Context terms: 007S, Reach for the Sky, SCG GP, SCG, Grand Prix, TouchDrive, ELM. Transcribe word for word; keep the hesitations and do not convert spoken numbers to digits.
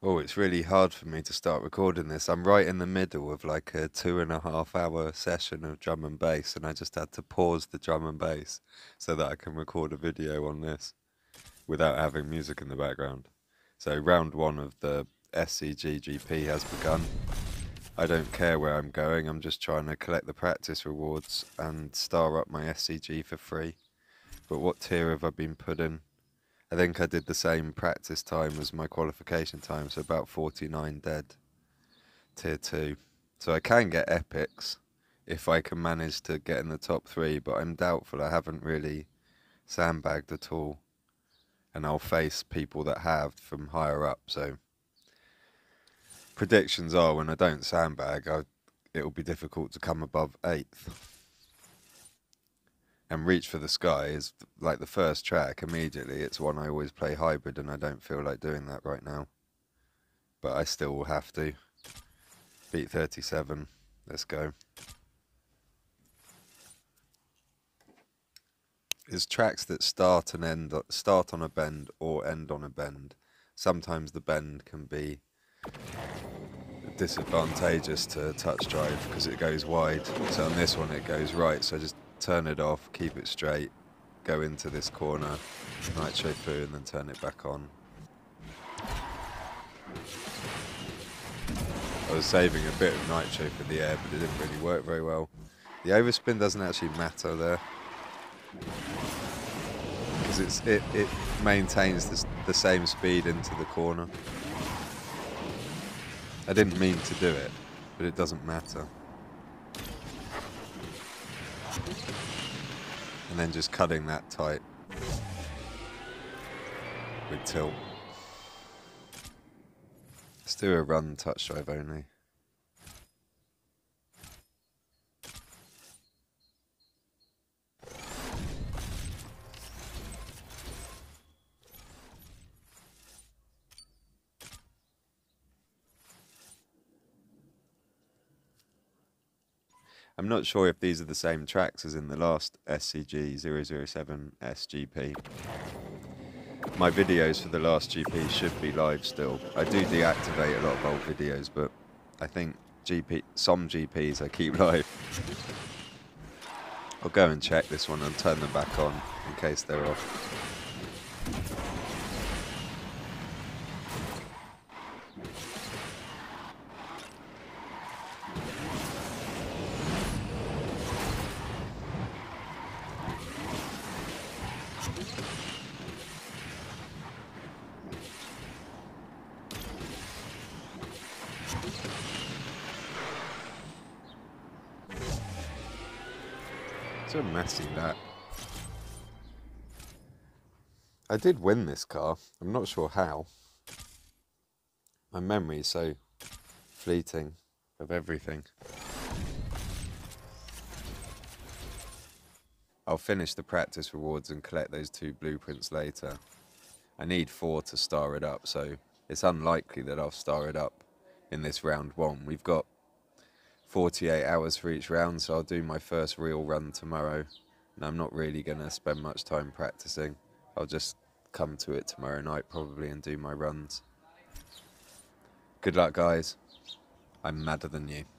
Oh, it's really hard for me to start recording this. I'm right in the middle of like a two and a half hour session of drum and bass, and I just had to pause the drum and bass so that I can record a video on this without having music in the background. So round one of the S C G G P has begun. I don't care where I'm going, I'm just trying to collect the practice rewards and star up my S C G for free. But what tier have I been put in? I think I did the same practice time as my qualification time, so about forty-nine dead. Tier two. So I can get epics if I can manage to get in the top three, but I'm doubtful. I haven't really sandbagged at all. And I'll face people that have from higher up, so... Predictions are when I don't sandbag, I, it'll be difficult to come above eighth. And Reach for the Sky is like the first track immediately. It's one I always play hybrid, and I don't feel like doing that right now. But I still will have to. Beat thirty-seven. Let's go. It's tracks that start and end, start on a bend or end on a bend. Sometimes the bend can be disadvantageous to TouchDrive because it goes wide. So on this one it goes right, so just turn it off, keep it straight, go into this corner, nitro through, and then turn it back on. I was saving a bit of nitro for the air, but it didn't really work very well. The overspin doesn't actually matter there, because it's it, it maintains the, the same speed into the corner. I didn't mean to do it, but it doesn't matter. And then just cutting that tight with tilt. Let's do a run TouchDrive only. I'm not sure if these are the same tracks as in the last S C G zero zero seven S G P. My videos for the last G P should be live still. I do deactivate a lot of old videos, but I think G P, some G Ps I keep live. I'll go and check this one and turn them back on in case they're off. So messy that. I did win this car. I'm not sure how. My memory is so fleeting of everything. I'll finish the practice rewards and collect those two blueprints later. I need four to star it up, so it's unlikely that I'll star it up in this round one. We've got forty-eight hours for each round, so I'll do my first real run tomorrow, and I'm not really going to spend much time practicing. I'll just come to it tomorrow night probably and do my runs. Good luck guys, I'm madder than you.